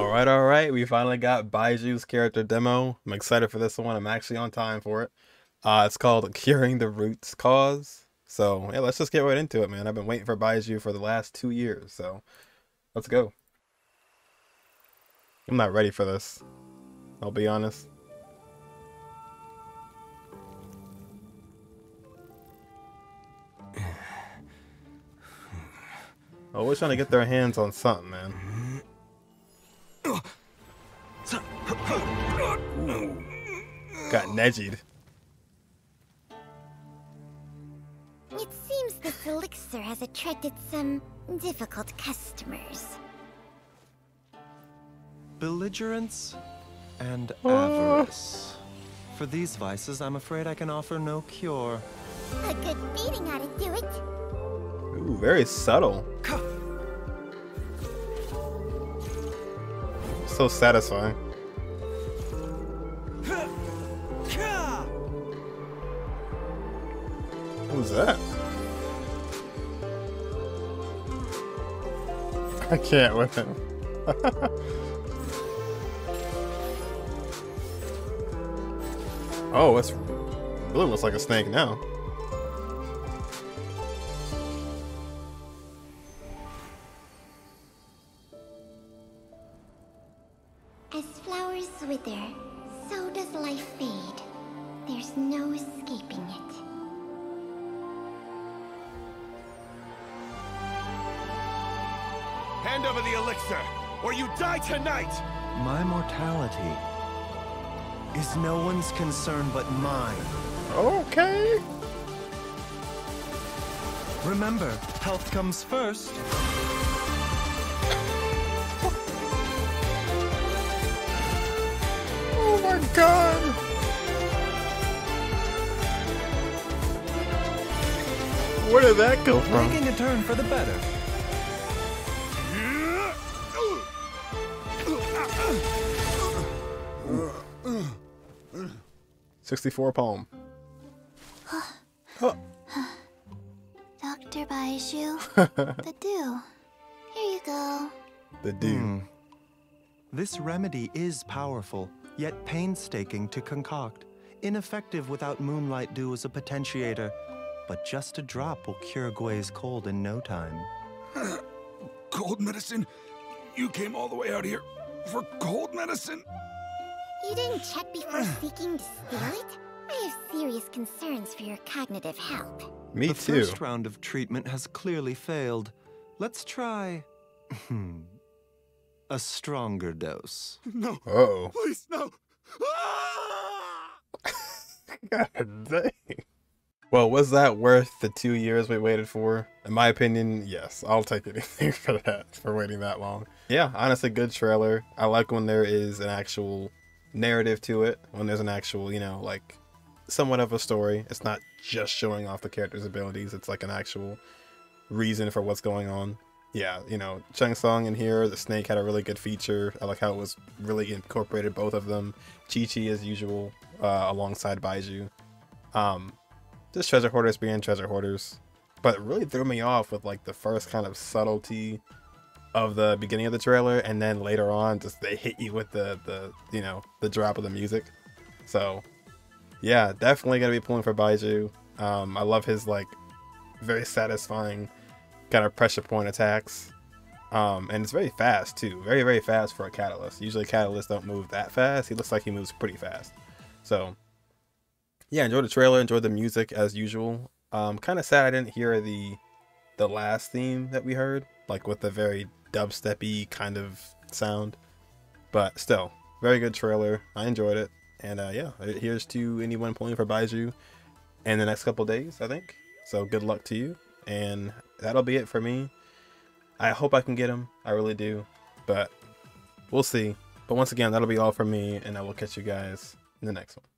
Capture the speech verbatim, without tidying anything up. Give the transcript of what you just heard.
All right, all right. We finally got Baizhu's character demo. I'm excited for this one. I'm actually on time for it. Uh, it's called Curing the Roots Cause. So, yeah, let's just get right into it, man. I've been waiting for Baizhu for the last two years, so let's go. I'm not ready for this, I'll be honest. Oh, we're trying to get their hands on something, man. Got nedgied. It seems this elixir has attracted some difficult customers. Belligerence and avarice. Oh. For these vices, I'm afraid I can offer no cure. A good beating ought to do it. Ooh, very subtle. So satisfying. Who's that? I can't with him. Oh, that's really looks like a snake now. As flowers wither, so does life fade. There's no escaping it. Hand over the elixir, or you die tonight! My mortality is no one's concern but mine. Okay. Remember, health comes first. Oh my God! Where did that go from? Taking a turn for the better. Sixty-four palm. Huh. Doctor Baizhu, the dew. Here you go. The dew. Hmm. This remedy is powerful, yet painstaking to concoct. Ineffective without moonlight dew as a potentiator, but just a drop will cure Guai's cold in no time. Cold medicine? You came all the way out here for cold medicine? You didn't check before seeking to steal it? I have serious concerns for your cognitive health. Me too. The first round of treatment has clearly failed. Let's try... a stronger dose. No. Uh-oh. Please, no. Ah! God dang. Well, was that worth the two years we waited for? In my opinion, yes. I'll take anything for that, for waiting that long. Yeah, honestly, good trailer. I like when there is an actual narrative to it, when there's an actual, you know, like, somewhat of a story. It's not just showing off the character's abilities. It's like an actual reason for what's going on. Yeah, you know, Qing Song in here, the snake had a really good feature. I like how it was really incorporated, both of them. Chi-Chi, as usual, uh, alongside Baizhu. Um, just treasure hoarders being treasure hoarders. But it really threw me off with, like, the first kind of subtlety of the beginning of the trailer, and then later on, just they hit you with the, the you know, the drop of the music. So, yeah, definitely gonna be pulling for Baizhu. Um, I love his, like, very satisfying kind of pressure point attacks, um, and it's very fast too. Very, very fast for a Catalyst. Usually Catalysts don't move that fast. He looks like he moves pretty fast. So yeah, enjoyed the trailer, enjoyed the music as usual. Um, kind of sad I didn't hear the the last theme that we heard, like with the very dubstep-y kind of sound. But still, very good trailer. I enjoyed it, and uh, yeah, here's to anyone pulling for Baizhu in the next couple days, I think. So good luck to you. And that'll be it for me. I hope I can get him. I really do. But we'll see. But once again, that'll be all for me. And I will catch you guys in the next one.